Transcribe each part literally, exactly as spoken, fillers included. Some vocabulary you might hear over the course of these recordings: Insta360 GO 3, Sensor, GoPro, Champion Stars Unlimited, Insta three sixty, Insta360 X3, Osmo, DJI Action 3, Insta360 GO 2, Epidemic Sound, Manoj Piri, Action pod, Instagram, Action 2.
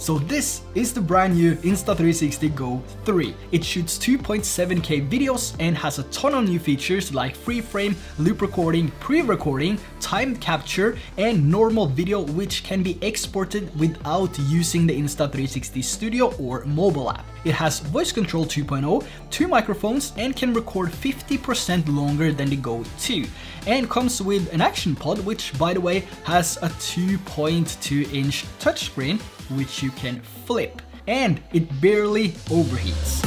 So this is the brand new Insta three sixty GO three. It shoots two point seven K videos and has a ton of new features like free frame, loop recording, pre-recording, timed capture, and normal video, which can be exported without using the Insta three sixty Studio or mobile app. It has voice control two point oh, two microphones, and can record fifty percent longer than the GO two. And comes with an action pod, which by the way has a two point two inch touchscreen, which you can flip. And it barely overheats.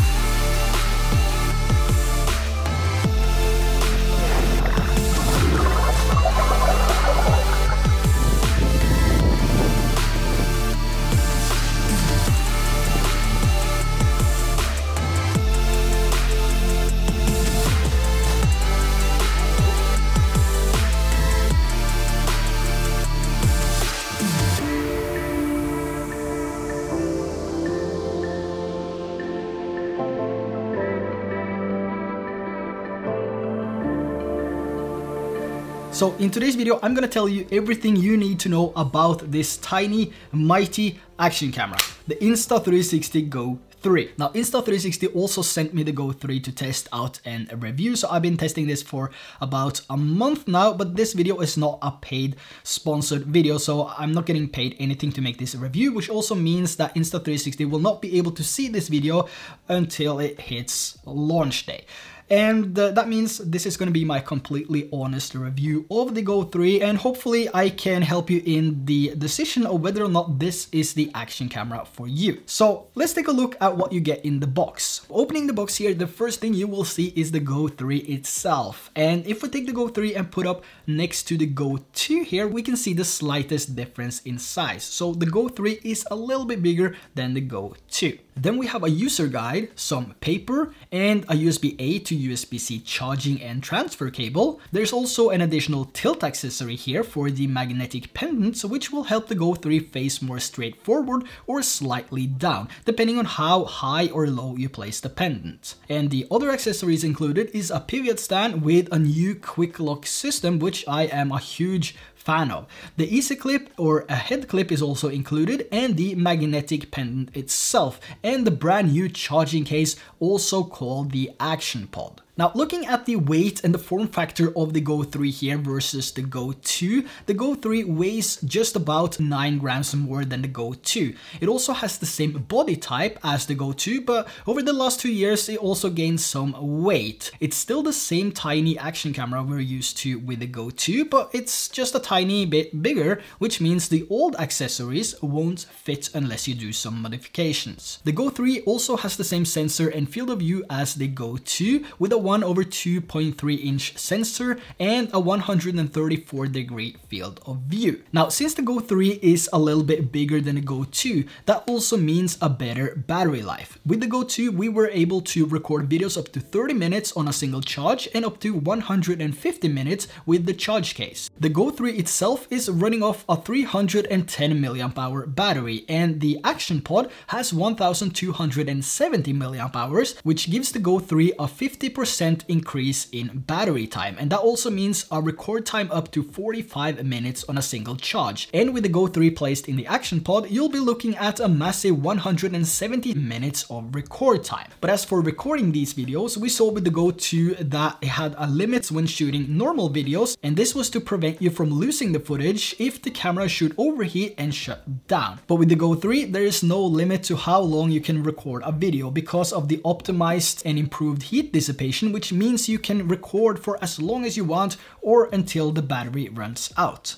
So in today's video, I'm gonna tell you everything you need to know about this tiny, mighty action camera, the Insta three sixty GO three. Now, Insta three sixty also sent me the GO three to test out and review, so I've been testing this for about a month now, but this video is not a paid sponsored video, so I'm not getting paid anything to make this review, which also means that Insta three sixty will not be able to see this video until it hits launch day. And uh, that means this is going to be my completely honest review of the GO three, and hopefully I can help you in the decision of whether or not this is the action camera for you. So let's take a look at what you get in the box. Opening the box here, the first thing you will see is the GO three itself. And if we take the GO three and put up next to the GO two here, we can see the slightest difference in size. So the GO three is a little bit bigger than the GO two. Then we have a user guide, some paper, and a U S B A to U S B C charging and transfer cable. There's also an additional tilt accessory here for the magnetic pendants, which will help the GO three face more straightforward or slightly down, depending on how high or low you place the pendant. And the other accessories included is a pivot stand with a new quick lock system, which I am a huge fan of. The easy clip or a head clip is also included, and the magnetic pendant itself, and the brand new charging case, also called the Action Pod. Now, looking at the weight and the form factor of the GO three here versus the GO two, the GO three weighs just about nine grams more than the GO two. It also has the same body type as the GO two, but over the last two years it also gained some weight. It's still the same tiny action camera we're used to with the GO two, but it's just a tiny bit bigger, which means the old accessories won't fit unless you do some modifications. The GO three also has the same sensor and field of view as the GO two, with a one over two point three inch sensor and a one hundred thirty-four degree field of view. Now, since the GO three is a little bit bigger than the GO two, that also means a better battery life. With the GO two, we were able to record videos up to thirty minutes on a single charge and up to one hundred fifty minutes with the charge case. The GO three itself is running off a three hundred ten milliamp hour battery, and the Action Pod has one thousand two hundred seventy milliamp hours, which gives the GO three a fifty percent increase in battery time, and that also means a record time up to forty-five minutes on a single charge. And with the GO three placed in the Action Pod, you'll be looking at a massive one hundred seventy minutes of record time. But as for recording these videos, we saw with the GO two that it had a limit when shooting normal videos, and this was to prevent you from losing the footage if the camera should overheat and shut down. But with the GO three, there is no limit to how long you can record a video because of the optimized and improved heat dissipation, which means you can record for as long as you want or until the battery runs out.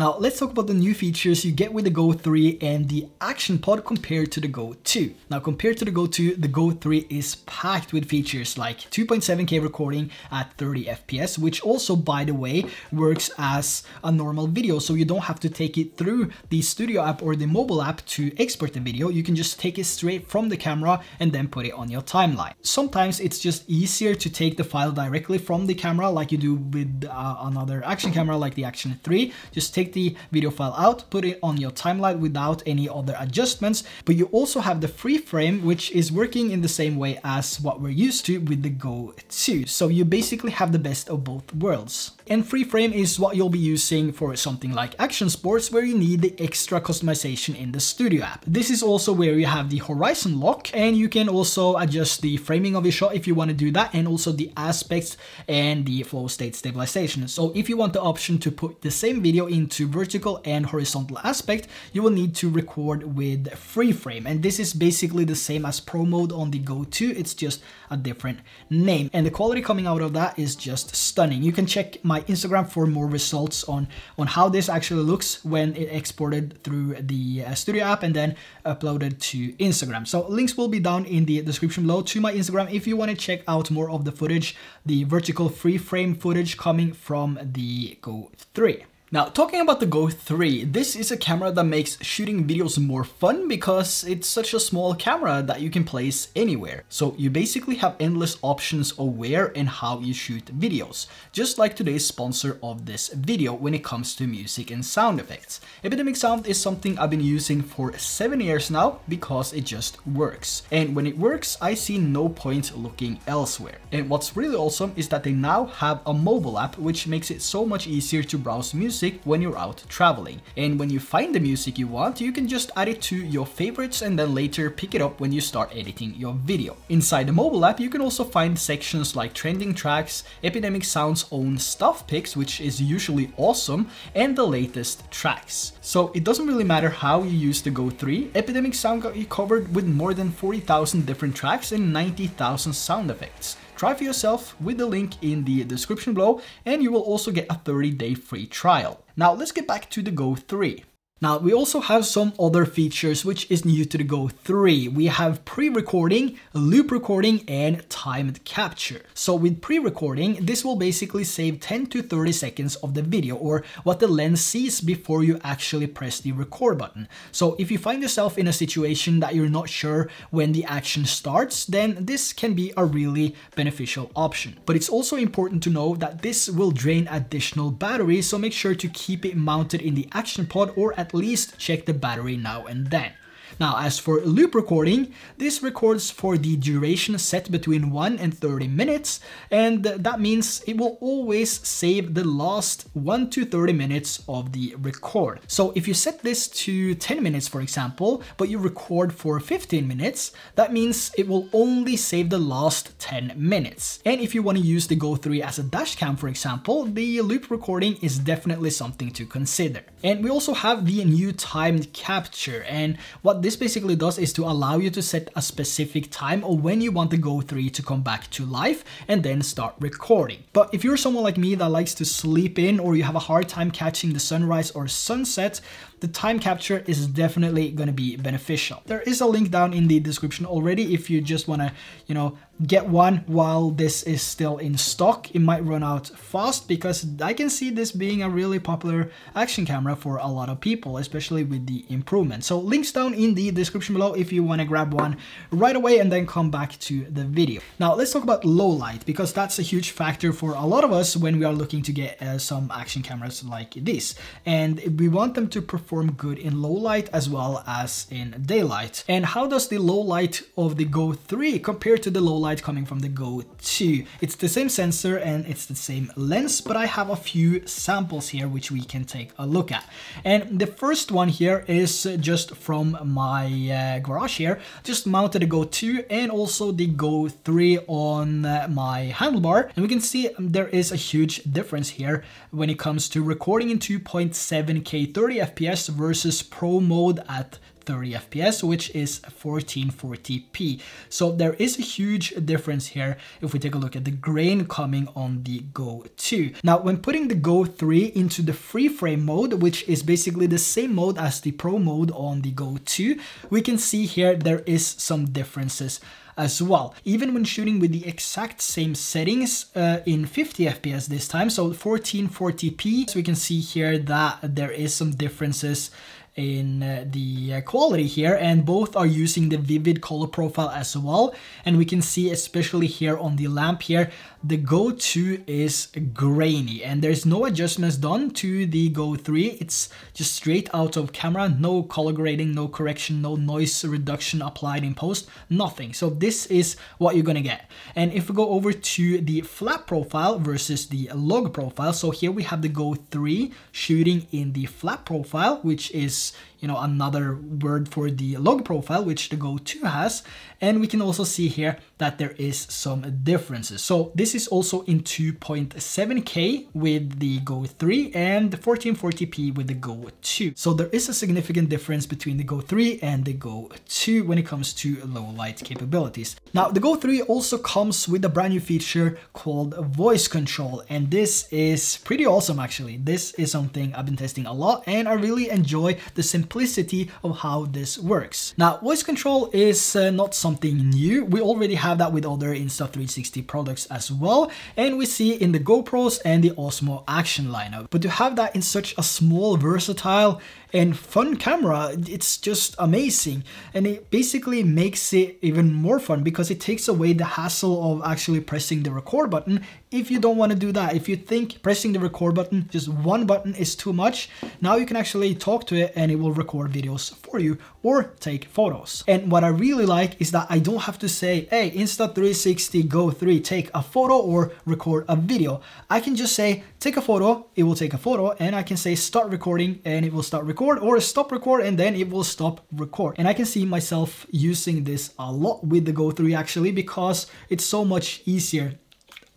Now let's talk about the new features you get with the GO three and the Action Pod compared to the GO two. Now, compared to the GO two, the GO three is packed with features like two point seven K recording at thirty F P S, which also, by the way, works as a normal video. So you don't have to take it through the Studio app or the mobile app to export the video. You can just take it straight from the camera and then put it on your timeline. Sometimes it's just easier to take the file directly from the camera like you do with uh, another action camera like the Action three. Just take take the video file out, put it on your timeline without any other adjustments. But you also have the free frame, which is working in the same way as what we're used to with the Go two. So you basically have the best of both worlds. And free frame is what you'll be using for something like action sports, where you need the extra customization in the studio app. This is also where you have the horizon lock, and you can also adjust the framing of your shot if you want to do that, and also the aspects and the flow state stabilization. So if you want the option to put the same video into vertical and horizontal aspect, you will need to record with free frame. And this is basically the same as pro mode on the Go two, it's just a different name. And the quality coming out of that is just stunning. You can check my Instagram for more results on, on how this actually looks when it exported through the uh, studio app and then uploaded to Instagram. So links will be down in the description below to my Instagram if you want to check out more of the footage, the vertical free frame footage coming from the Go three. Now, talking about the Go three, this is a camera that makes shooting videos more fun because it's such a small camera that you can place anywhere. So you basically have endless options of where and how you shoot videos, just like today's sponsor of this video when it comes to music and sound effects. Epidemic Sound is something I've been using for seven years now because it just works. And when it works, I see no point looking elsewhere. And what's really awesome is that they now have a mobile app, which makes it so much easier to browse music when you're out traveling. And when you find the music you want, you can just add it to your favorites and then later pick it up when you start editing your video. Inside the mobile app, you can also find sections like trending tracks, Epidemic Sound's own stuff picks, which is usually awesome, and the latest tracks. So it doesn't really matter how you use the Go three, Epidemic Sound got you covered with more than forty thousand different tracks and ninety thousand sound effects. Try for yourself with the link in the description below, and you will also get a thirty day free trial. Now let's get back to the Go three. Now we also have some other features which is new to the Go three. We have pre-recording, loop recording, and timed capture. So with pre-recording, this will basically save ten to thirty seconds of the video, or what the lens sees before you actually press the record button. So if you find yourself in a situation that you're not sure when the action starts, then this can be a really beneficial option. But it's also important to know that this will drain additional battery, so make sure to keep it mounted in the action pod, or at At least check the battery now and then. Now, as for loop recording, this records for the duration set between one and thirty minutes, and that means it will always save the last one to thirty minutes of the record. So if you set this to ten minutes, for example, but you record for fifteen minutes, that means it will only save the last ten minutes. And if you want to use the Go three as a dash cam, for example, the loop recording is definitely something to consider. And we also have the new timed capture, and what What this basically does is to allow you to set a specific time or when you want the Go three to come back to life and then start recording. But if you're someone like me that likes to sleep in, or you have a hard time catching the sunrise or sunset, the time capture is definitely going to be beneficial. There is a link down in the description already if you just want to, you know, get one while this is still in stock. It might run out fast because I can see this being a really popular action camera for a lot of people, especially with the improvement. So links down in the description below if you want to grab one right away and then come back to the video. Now let's talk about low light, because that's a huge factor for a lot of us when we are looking to get uh, some action cameras like this. And we want them to perform Perform good in low light as well as in daylight. And how does the low light of the Go three compare to the low light coming from the Go two? It's the same sensor and it's the same lens, but I have a few samples here which we can take a look at. And the first one here is just from my uh, garage here. Just mounted the Go two and also the Go three on uh, my handlebar, and we can see there is a huge difference here when it comes to recording in two point seven K thirty F P S versus pro mode at thirty F P S, which is fourteen forty P. So there is a huge difference here if we take a look at the grain coming on the Go two. Now, when putting the Go three into the free frame mode, which is basically the same mode as the pro mode on the Go two, we can see here there is some differences as well. Even when shooting with the exact same settings uh, in fifty F P S this time, so fourteen forty P, so we can see here that there is some differences in uh, the uh, quality here, and both are using the vivid color profile as well. And we can see, especially here on the lamp here, the Go two is grainy and there's no adjustments done to the Go three. It's just straight out of camera, no color grading, no correction, no noise reduction applied in post, nothing. So this is what you're gonna get. And if we go over to the flat profile versus the log profile, so here we have the Go three shooting in the flat profile, which is, you know, another word for the log profile, which the Go two has. And we can also see here that there is some differences. So this is also in two point seven K with the Go three and fourteen forty P with the Go two. So there is a significant difference between the Go three and the Go two when it comes to low light capabilities. Now, the Go three also comes with a brand new feature called voice control, and this is pretty awesome actually. This is something I've been testing a lot and I really enjoy the simplicity simplicity of how this works. Now, voice control is uh, not something new. We already have that with other Insta three sixty products as well, and we see in the GoPros and the Osmo Action lineup. But to have that in such a small, versatile and fun camera, it's just amazing. And it basically makes it even more fun because it takes away the hassle of actually pressing the record button. If you don't want to do that, if you think pressing the record button, just one button, is too much, now you can actually talk to it and it will record videos for you or take photos. And what I really like is that I don't have to say, hey, Insta three sixty Go three, take a photo or record a video. I can just say, take a photo, it will take a photo, and I can say start recording and it will start record, or stop record and then it will stop record. And I can see myself using this a lot with the Go three actually, because it's so much easier.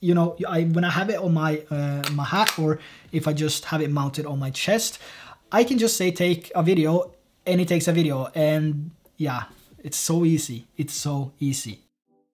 You know, I, when I have it on my, uh, my hat, or if I just have it mounted on my chest, I can just say take a video and it takes a video. And yeah, it's so easy. It's so easy.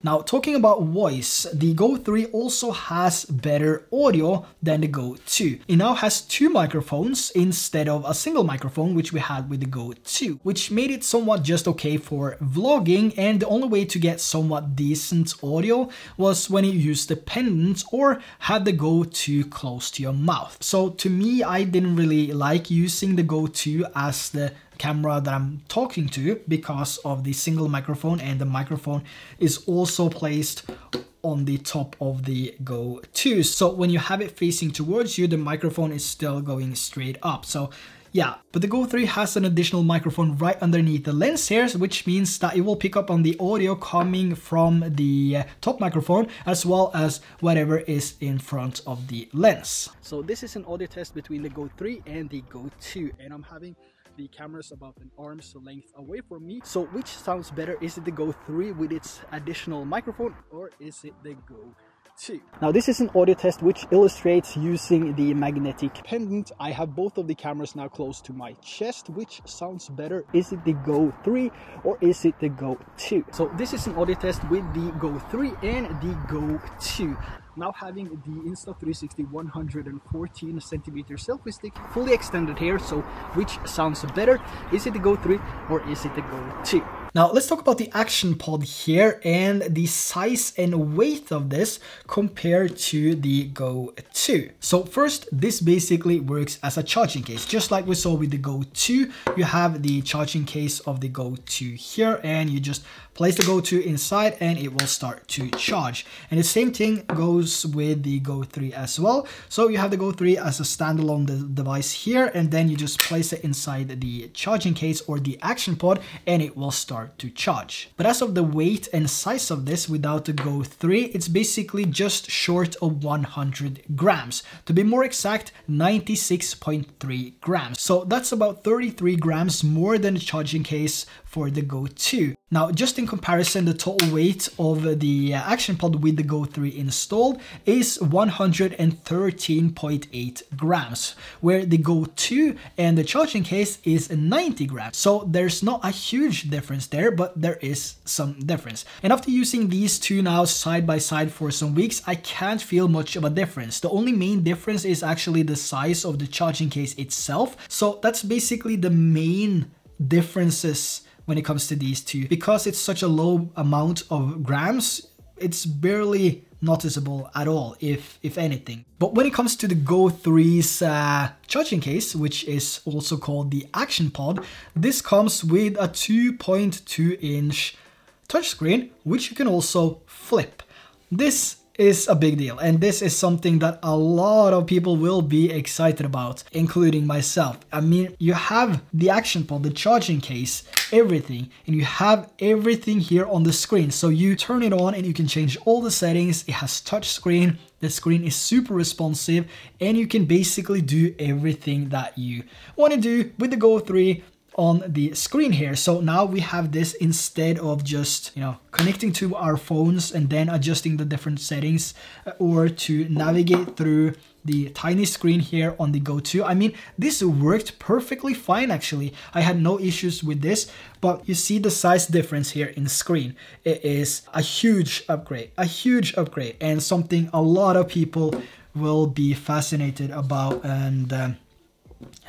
Now, talking about voice, the Go three also has better audio than the Go two. It now has two microphones instead of a single microphone, which we had with the Go two, which made it somewhat just okay for vlogging. And the only way to get somewhat decent audio was when you used the pendant or had the Go two close to your mouth. So to me, I didn't really like using the Go two as the camera that I'm talking to because of the single microphone, and the microphone is also placed on the top of the Go two. So when you have it facing towards you, the microphone is still going straight up. So yeah, but the Go three has an additional microphone right underneath the lens here, which means that it will pick up on the audio coming from the top microphone as well as whatever is in front of the lens. So this is an audio test between the Go three and the Go two, and I'm having the camera's about an arm's length away from me. So which sounds better? Is it the Go three with its additional microphone, or is it the Go two? Now, this is an audio test which illustrates using the magnetic pendant. I have both of the cameras now close to my chest. Which sounds better? Is it the Go three or is it the Go two? So this is an audio test with the Go three and the Go two. Now having the Insta three sixty one hundred fourteen centimeter selfie stick fully extended here. So which sounds better? Is it the Go three or is it the Go two? Now let's talk about the Action pod here and the size and weight of this compared to the Go two. So first, this basically works as a charging case. Just like we saw with the Go two, you have the charging case of the Go two here, and you just place the Go two inside and it will start to charge. And the same thing goes with the Go three as well. So you have the Go three as a standalone de device here, and then you just place it inside the charging case or the Action pod and it will start to charge. But as of the weight and size of this without the Go three, it's basically just short of one hundred grams. To be more exact, ninety-six point three grams. So that's about thirty-three grams more than the charging case for the Go two. Now, just in comparison, the total weight of the Action pod with the Go three installed is one hundred thirteen point eight grams, where the Go two and the charging case is ninety grams. So there's not a huge difference there, but there is some difference. And after using these two now side by side for some weeks, I can't feel much of a difference. The only main difference is actually the size of the charging case itself. So that's basically the main differences when it comes to these two, because it's such a low amount of grams, it's barely noticeable at all, if if anything. But when it comes to the Go three's uh, charging case, which is also called the Action Pod, this comes with a two point two inch touchscreen, which you can also flip. This is a big deal, and this is something that a lot of people will be excited about, including myself. I mean, you have the Action Pod, the charging case, everything, and you have everything here on the screen. So you turn it on and you can change all the settings. It has touch screen. The screen is super responsive, and you can basically do everything that you want to do with the Go three on the screen here. So now we have this instead of just, you know, connecting to our phones and then adjusting the different settings or to navigate through the tiny screen here on the Go two. I mean, this worked perfectly fine actually. I had no issues with this, but you see the size difference here in screen. It is a huge upgrade, a huge upgrade, and something a lot of people will be fascinated about, and um,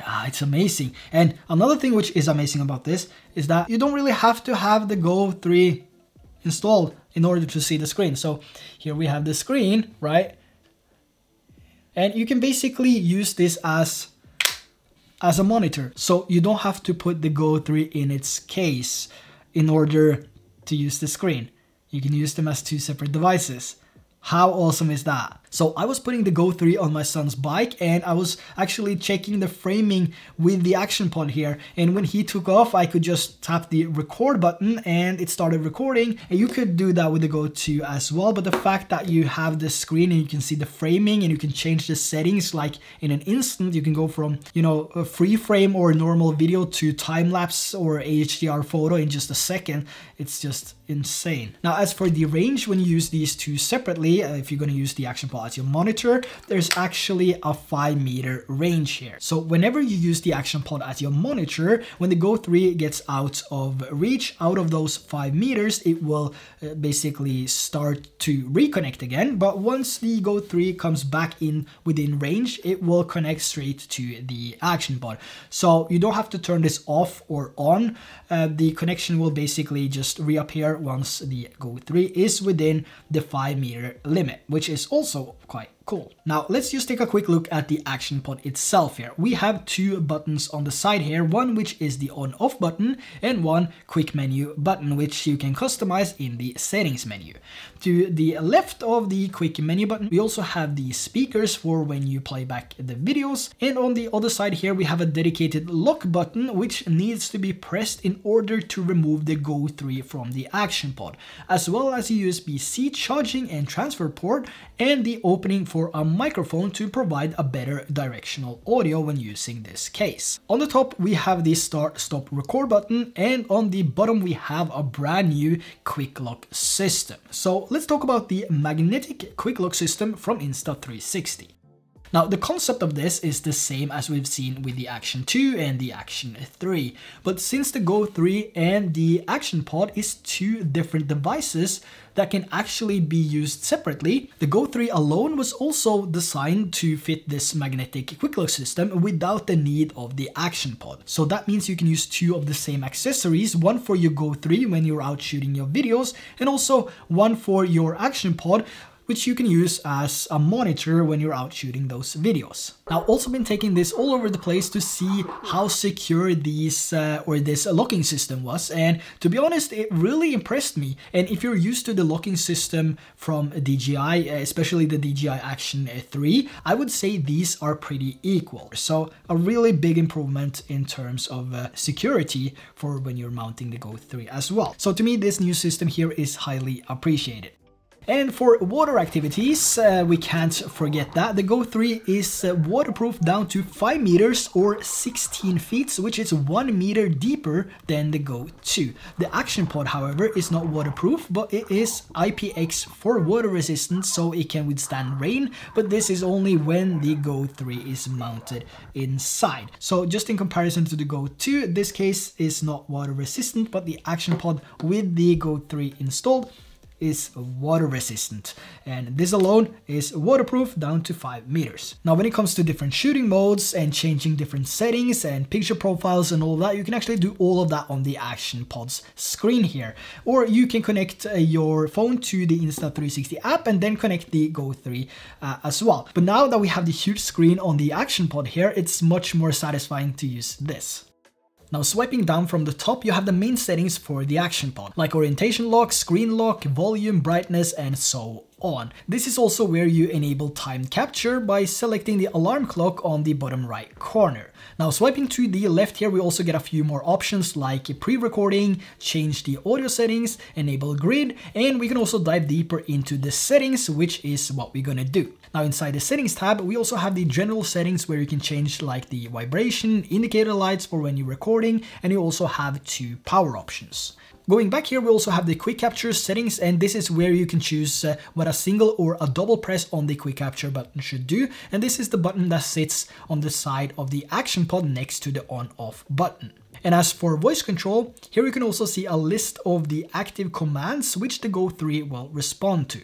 Ah, it's amazing. And another thing which is amazing about this is that you don't really have to have the Go three installed in order to see the screen. So here we have the screen, right? And you can basically use this as as a monitor. So you don't have to put the Go three in its case in order to use the screen. You can use them as two separate devices. How awesome is that? So I was putting the Go three on my son's bike, and I was actually checking the framing with the Action Pod here. And when he took off, I could just tap the record button and it started recording. And you could do that with the Go two as well. But the fact that you have the screen and you can see the framing and you can change the settings like in an instant, you can go from, you know, a free frame or normal video to time lapse or H D R photo in just a second. It's just insane. Now, as for the range, when you use these two separately, if you're going to use the Action Pod as your monitor, there's actually a five meter range here. So whenever you use the Action Pod as your monitor, when the Go three gets out of reach, out of those five meters, it will uh, basically start to reconnect again. But once the Go three comes back in within range, it will connect straight to the Action Pod. So you don't have to turn this off or on. Uh, the connection will basically just reappear once the Go three is within the five meter limit, which is also quite cool. Now let's just take a quick look at the Action Pod itself here. We have two buttons on the side here, one which is the on off button and one quick menu button, which you can customize in the settings menu. To the left of the quick menu button, we also have the speakers for when you play back the videos. And on the other side here, we have a dedicated lock button, which needs to be pressed in order to remove the Go three from the Action Pod, as well as a U S B C charging and transfer port and the opening for a microphone to provide a better directional audio when using this case. On the top, we have the start stop record button, and on the bottom we have a brand new quick lock system. So let's talk about the magnetic quick lock system from Insta three sixty. Now, the concept of this is the same as we've seen with the Action two and the Action three, but since the Go three and the Action Pod is two different devices that can actually be used separately, the Go three alone was also designed to fit this magnetic quick lock system without the need of the Action Pod. So that means you can use two of the same accessories, one for your Go three when you're out shooting your videos, and also one for your Action Pod, which you can use as a monitor when you're out shooting those videos. Now, I've also been taking this all over the place to see how secure these uh, or this locking system was, and to be honest, it really impressed me. And if you're used to the locking system from D J I, especially the D J I Action three, I would say these are pretty equal. So a really big improvement in terms of uh, security for when you're mounting the Go three as well. So to me, this new system here is highly appreciated. And for water activities, uh, we can't forget that the Go three is uh, waterproof down to five meters or sixteen feet, which is one meter deeper than the Go two. The Action Pod, however, is not waterproof, but it is I P X four water resistant, so it can withstand rain, but this is only when the Go three is mounted inside. So just in comparison to the Go two, this case is not water resistant, but the Action Pod with the Go three installed is water resistant, and this alone is waterproof down to five meters. Now when it comes to different shooting modes and changing different settings and picture profiles and all that, you can actually do all of that on the Action Pod's screen here, or you can connect uh, your phone to the Insta three sixty app and then connect the Go three uh, as well. But now that we have the huge screen on the Action Pod here, it's much more satisfying to use this. Now swiping down from the top, you have the main settings for the Action Pod, like orientation lock, screen lock, volume, brightness, and so on. This is also where you enable time capture by selecting the alarm clock on the bottom right corner. Now swiping to the left here, we also get a few more options like pre-recording, change the audio settings, enable grid, and we can also dive deeper into the settings, which is what we're gonna do. Now inside the settings tab, we also have the general settings where you can change like the vibration, indicator lights for when you're recording, and you also have two power options. Going back here, we also have the quick capture settings, and this is where you can choose uh, what a single or a double press on the quick capture button should do, and this is the button that sits on the side of the Action Pod next to the on-off button. And as for voice control, here you can also see a list of the active commands which the Go three will respond to.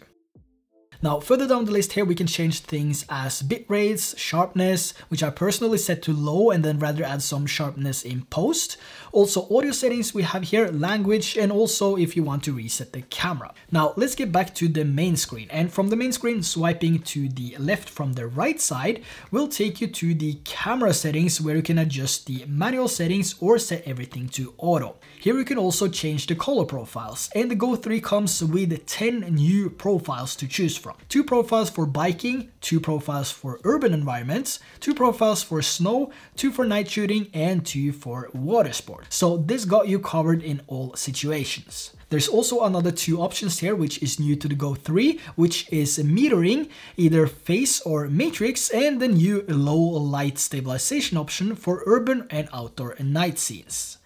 Now further down the list here, we can change things as bit rates, sharpness, which I personally set to low and then rather add some sharpness in post. Also audio settings we have here, language, and also if you want to reset the camera. Now let's get back to the main screen, and from the main screen, swiping to the left from the right side will take you to the camera settings where you can adjust the manual settings or set everything to auto. Here you can also change the color profiles, and the Go three comes with ten new profiles to choose from. From. Two profiles for biking, two profiles for urban environments, two profiles for snow, two for night shooting, and two for water sport. So this got you covered in all situations. There's also another two options here, which is new to the Go three, which is metering, either phase or matrix, and the new low light stabilization option for urban and outdoor night scenes.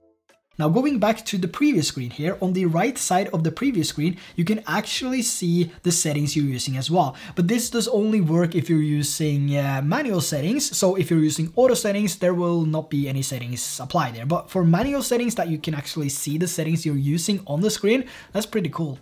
Now going back to the previous screen here, on the right side of the previous screen, you can actually see the settings you're using as well. But this does only work if you're using uh, manual settings. So if you're using auto settings, there will not be any settings applied there. But for manual settings that you can actually see the settings you're using on the screen, that's pretty cool.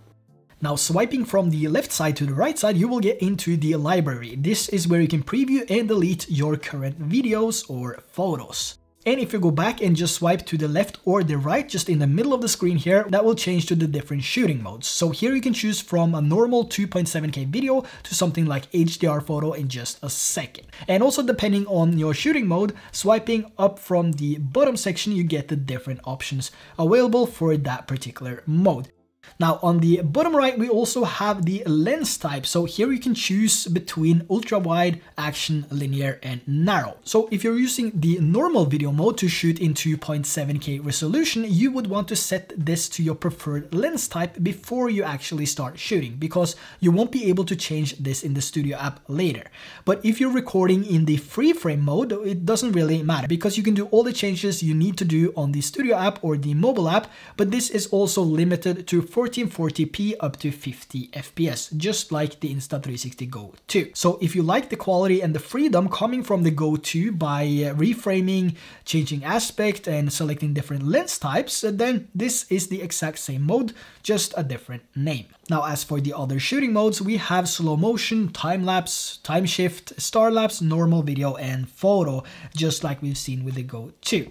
Now swiping from the left side to the right side, you will get into the library. This is where you can preview and delete your current videos or photos. And if you go back and just swipe to the left or the right, just in the middle of the screen here, that will change to the different shooting modes. So here you can choose from a normal two point seven K video to something like H D R photo in just a second. And also depending on your shooting mode, swiping up from the bottom section, you get the different options available for that particular mode. Now on the bottom right, we also have the lens type. So here you can choose between ultra wide, action, linear, and narrow. So if you're using the normal video mode to shoot in two point seven K resolution, you would want to set this to your preferred lens type before you actually start shooting, because you won't be able to change this in the studio app later. But if you're recording in the free frame mode, it doesn't really matter because you can do all the changes you need to do on the studio app or the mobile app, but this is also limited to fourteen forty P up to fifty F P S, just like the Insta three sixty Go two. So if you like the quality and the freedom coming from the Go two by reframing, changing aspect, and selecting different lens types, then this is the exact same mode, just a different name. Now as for the other shooting modes, we have slow motion, time lapse, time shift, star lapse, normal video, and photo, just like we've seen with the Go two.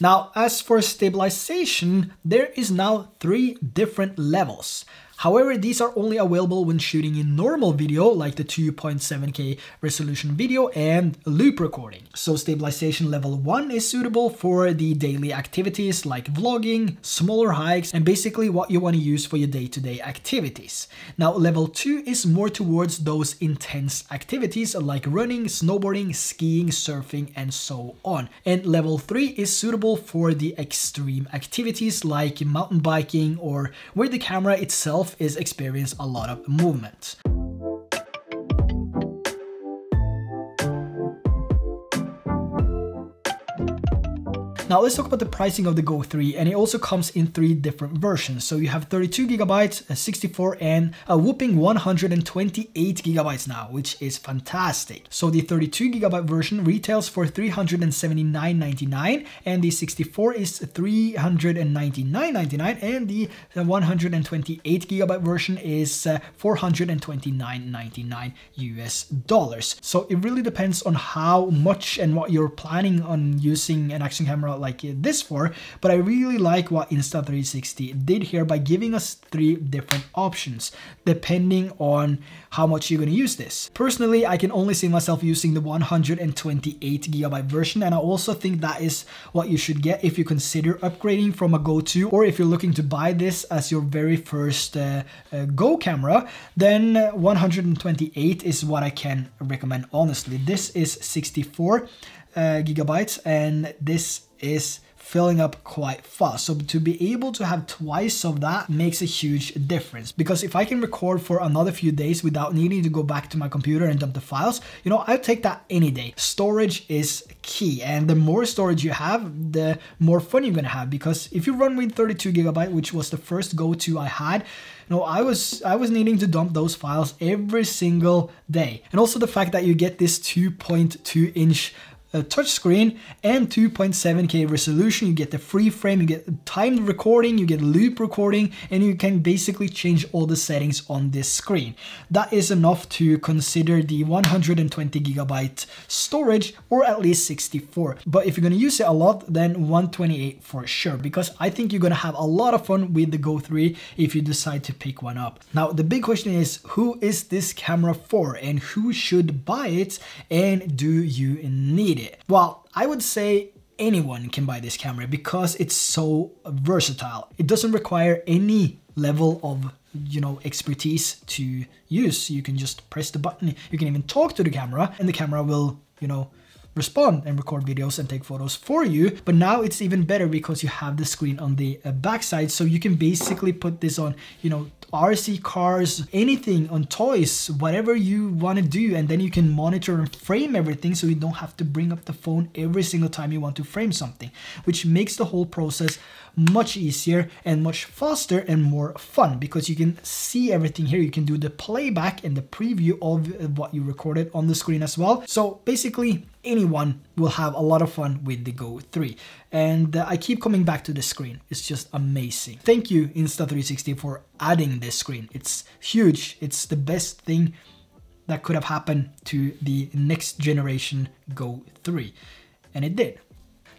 Now, as for stabilization, there is now three different levels. However, these are only available when shooting in normal video, like the two point seven K resolution video and loop recording. So stabilization level one is suitable for the daily activities like vlogging, smaller hikes, and basically what you want to use for your day-to-day activities. Now, level two is more towards those intense activities like running, snowboarding, skiing, surfing, and so on. And level three is suitable for the extreme activities like mountain biking or where the camera itself is experience a lot of movement. Now let's talk about the pricing of the Go three, and it also comes in three different versions. So you have thirty-two gigabytes, sixty-four, and a whooping one hundred twenty-eight gigabytes now, which is fantastic. So the thirty-two gigabyte version retails for three hundred seventy-nine ninety-nine, and the sixty-four is three hundred ninety-nine ninety-nine, and the one hundred twenty-eight gigabyte version is uh, four hundred twenty-nine ninety-nine U S dollars. So it really depends on how much and what you're planning on using an action camera like this for, but I really like what Insta three sixty did here by giving us three different options depending on how much you're going to use this. Personally, I can only see myself using the one hundred twenty-eight gigabyte version, and I also think that is what you should get if you consider upgrading from a Go two, or if you're looking to buy this as your very first uh, uh, Go camera, then one hundred twenty-eight is what I can recommend, honestly. This is sixty-four Uh, gigabytes, and this is filling up quite fast. So to be able to have twice of that makes a huge difference, because if I can record for another few days without needing to go back to my computer and dump the files, you know, I'll take that any day. Storage is key, and the more storage you have, the more fun you're gonna have, because if you run with thirty-two gigabyte, which was the first Go two I had, No, I was I was needing to dump those files every single day. And also the fact that you get this two point two inch uh, touchscreen and two point seven K resolution, you get the free frame, you get timed recording, you get loop recording, and you can basically change all the settings on this screen. That is enough to consider the one hundred twenty gigabyte storage, or at least sixty-four. But if you're gonna use it a lot, then one twenty-eight for sure, because I think you're gonna have a lot of fun with the Go three if you decide to pick one up. Now, the big question is, who is this camera for, and who should buy it, and do you need it? Well, I would say anyone can buy this camera because it's so versatile. It doesn't require any level of, you know, expertise to use. You can just press the button, you can even talk to the camera, and the camera will, you know, respond and record videos and take photos for you. But now it's even better because you have the screen on the backside, so you can basically put this on, you know, R C cars, anything, on toys, whatever you want to do, and then you can monitor and frame everything, so you don't have to bring up the phone every single time you want to frame something, which makes the whole process much easier and much faster and more fun, because you can see everything here. You can do the playback and the preview of what you recorded on the screen as well. So basically anyone will have a lot of fun with the Go three. And uh, I keep coming back to the screen. It's just amazing. Thank you, Insta three sixty, for adding this screen. It's huge. It's the best thing that could have happened to the next generation Go three. And it did.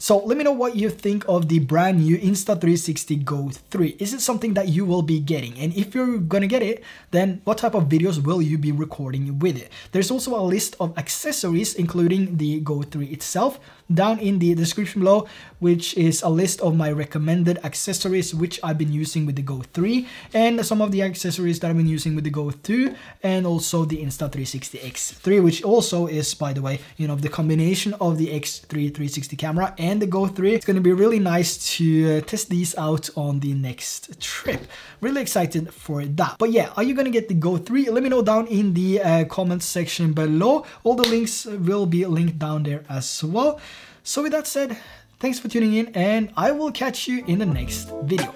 So let me know what you think of the brand new Insta three sixty Go three. Is it something that you will be getting? And if you're gonna get it, then what type of videos will you be recording with it? There's also a list of accessories, including the Go three itself, down in the description below, which is a list of my recommended accessories which I've been using with the Go three, and some of the accessories that I've been using with the Go two, and also the Insta three sixty X three, which also is, by the way, you know, the combination of the X three three sixty camera and And the Go three. It's going to be really nice to test these out on the next trip. Really excited for that. But yeah, are you going to get the Go three? Let me know down in the uh, comments section below. All the links will be linked down there as well. So with that said, thanks for tuning in, and I will catch you in the next video.